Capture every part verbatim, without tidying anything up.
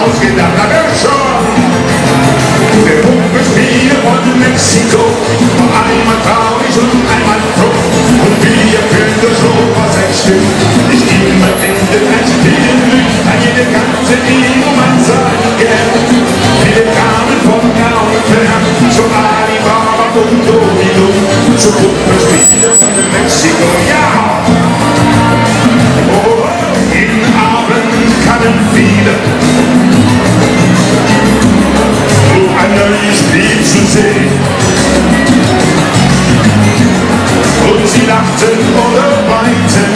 Haus in der Haberscha. Der Pumpe spiele von Mexiko, einmal traurig und einmal froh. Und wir können durch Europa sein Stück, nicht immer enden ein Spielglück. An jede Kante, die man sagen, viele kamen von nah und fern, zu Alibaba und Domino, zu Pumpe spiele von Mexiko, ja! Viele. Um ein neues Spiel zu sehen. Und sie lachten oder weinten.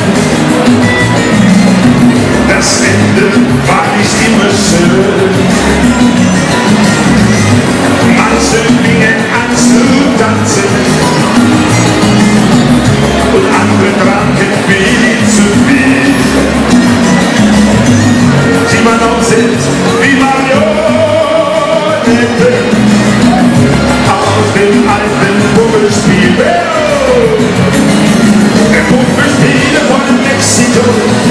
Das Ende war nicht immer schön. Manche fingen an zu tanzen. Und andere tranken viel zu viel. Die man auch sind, wie Marionetten aus dem alten Puppenspiel. Der Puppenspiele von Mexiko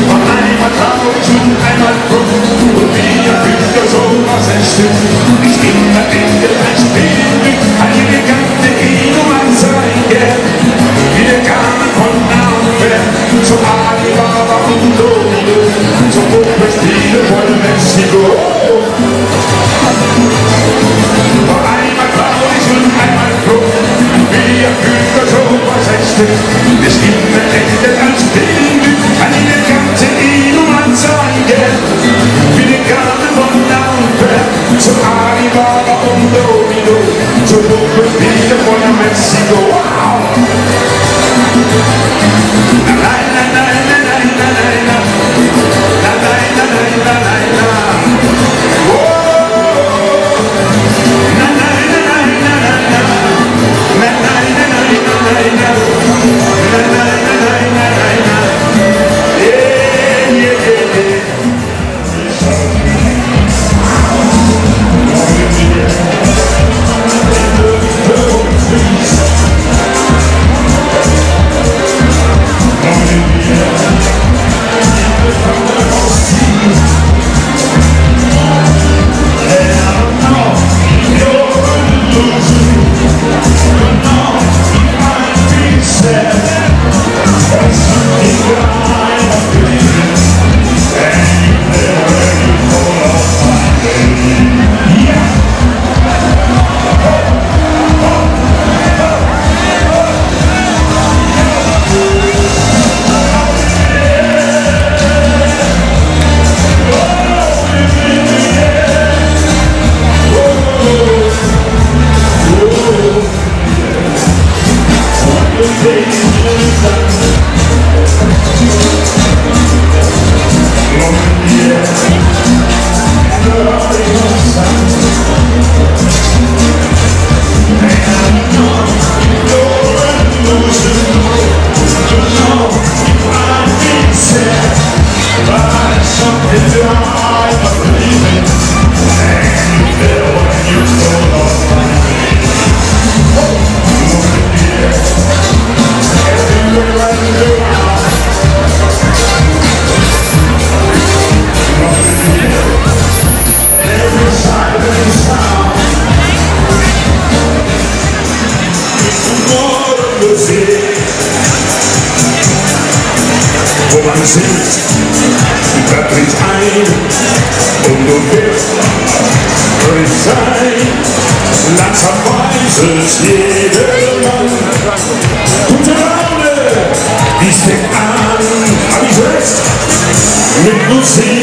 war einmal traurig und einmal froh. Und wieder fühlt er so was entsteht. Ich ging am Ende ein Spielglück, eine bekannte Kinoanzeige. Wieder kamen von nah und fern zu Alibaba und Domino, zum Puppenspiele von Mexiko. War einmal traurig und einmal froh, wir fühlten so was entsteht. Es ging am Ende ein Spielglück, eine bekannte Kinoanzeige. Wieder kamen von nah und fern zu Alibaba und Domino, zum Puppenspiele von Mexiko. See you.